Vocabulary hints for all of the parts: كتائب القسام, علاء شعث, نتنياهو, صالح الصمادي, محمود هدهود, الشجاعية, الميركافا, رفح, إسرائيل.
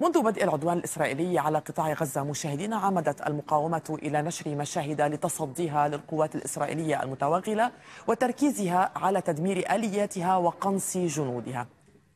منذ بدء العدوان الإسرائيلي على قطاع غزة مشاهدينا، عمدت المقاومة إلى نشر مشاهد لتصديها للقوات الإسرائيلية المتوغلة وتركيزها على تدمير آلياتها وقنص جنودها.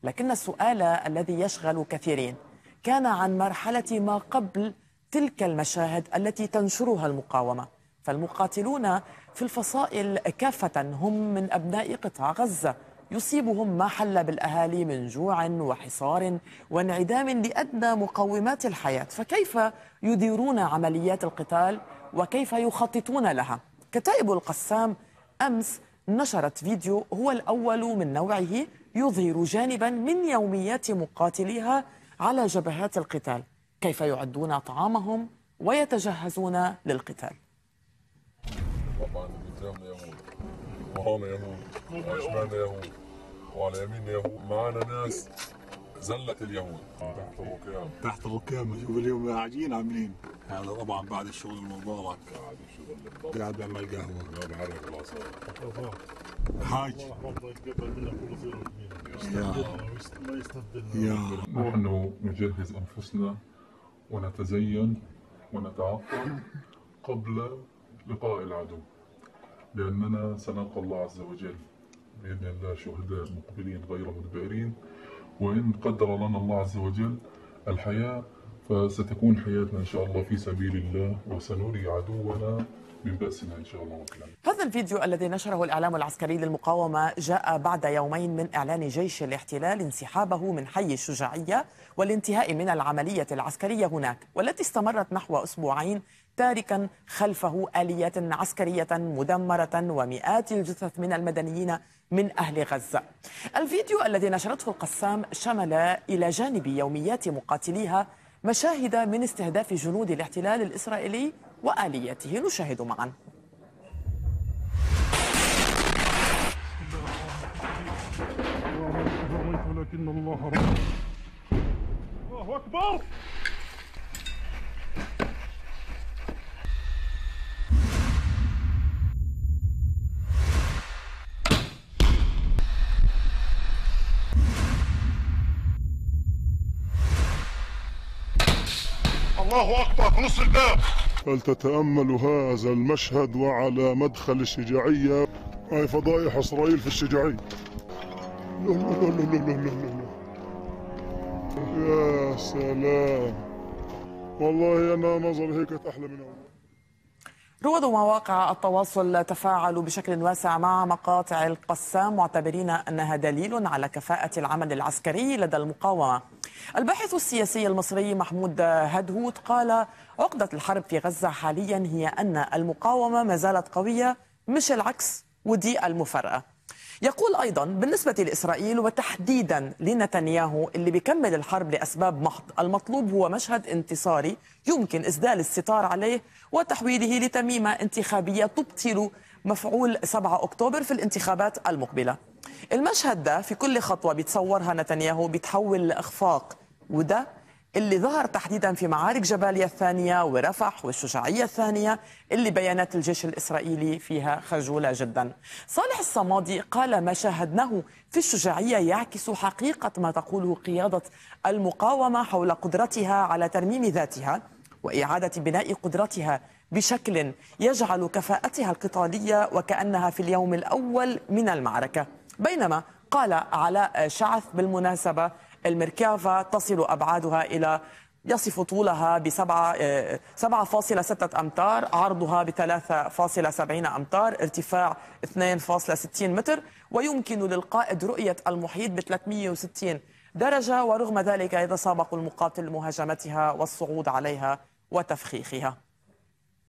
لكن السؤال الذي يشغل كثيرين كان عن مرحلة ما قبل تلك المشاهد التي تنشرها المقاومة، فالمقاتلون في الفصائل كافة هم من أبناء قطاع غزة، يصيبهم ما حل بالأهالي من جوع وحصار وانعدام لأدنى مقومات الحياة، فكيف يديرون عمليات القتال وكيف يخططون لها؟ كتائب القسام أمس نشرت فيديو هو الأول من نوعه يظهر جانبا من يوميات مقاتليها على جبهات القتال، كيف يعدون طعامهم ويتجهزون للقتال. طبعا قدامنا يهود وهون يهود وشمالنا يهود وعلى يميننا يهود، معانا ناس زلت اليهود تحت الركام واليوم قاعدين عاملين هذا طبعا بعد الشغل المبارك قاعد بعمل قهوه بحرك الاعصاب حاج نحن نجهز انفسنا ونتزين ونتعفن قبل لقاء العدو، لأننا سنلقى الله عز وجل بإذن الله شهداء مقبلين غير مدبرين، وإن قدر لنا الله عز وجل الحياة فستكون حياتنا إن شاء الله في سبيل الله، وسنري عدونا من بأسنا إن شاء الله. هذا الفيديو الذي نشره الإعلام العسكري للمقاومة جاء بعد يومين من إعلان جيش الاحتلال انسحابه من حي الشجاعية والانتهاء من العملية العسكرية هناك، والتي استمرت نحو أسبوعين تاركا خلفه آليات عسكرية مدمرة ومئات الجثث من المدنيين من أهل غزة. الفيديو الذي نشرته القسام شمل إلى جانب يوميات مقاتليها مشاهد من استهداف جنود الاحتلال الإسرائيلي وآلياته، نشاهد معا. الله أكبر. الله أكبر في نص الباب. فلتتأمل هذا المشهد وعلى مدخل الشجاعية. هاي فضائح إسرائيل في الشجاعية. لا لا لا لا لا لا. يا سلام. والله أنا نظري هيك أحلى من أول. رواد مواقع التواصل تفاعلوا بشكل واسع مع مقاطع القسام، معتبرين أنها دليل على كفاءة العمل العسكري لدى المقاومة. الباحث السياسي المصري محمود هدهود قال: عقدة الحرب في غزة حاليا هي أن المقاومة ما زالت قوية، مش العكس، ودي المفارقة. يقول أيضا بالنسبة لإسرائيل وتحديدا لنتنياهو اللي بيكمل الحرب لأسباب محض، المطلوب هو مشهد انتصاري يمكن إسدال الستار عليه وتحويله لتميمة انتخابية تبطل مفعول 7 أكتوبر في الانتخابات المقبلة. المشهد ده في كل خطوة بيتصورها نتنياهو بيتحول لإخفاق، وده اللي ظهر تحديدا في معارك جباليا الثانية ورفح والشجاعية الثانية اللي بيانات الجيش الإسرائيلي فيها خجولة جدا. صالح الصمادي قال: ما شاهدناه في الشجاعية يعكس حقيقة ما تقوله قيادة المقاومة حول قدرتها على ترميم ذاتها وإعادة بناء قدرتها بشكل يجعل كفاءتها القتالية وكأنها في اليوم الأول من المعركة. بينما قال علاء شعث بالمناسبة: الميركافا تصل أبعادها إلى يصف طولها ب 7.6 أمتار، عرضها ب 3.70 أمتار، ارتفاع 2.60 متر، ويمكن للقائد رؤية المحيط ب 360 درجة، ورغم ذلك يتسابق المقاتل مهاجمتها والصعود عليها وتفخيخها.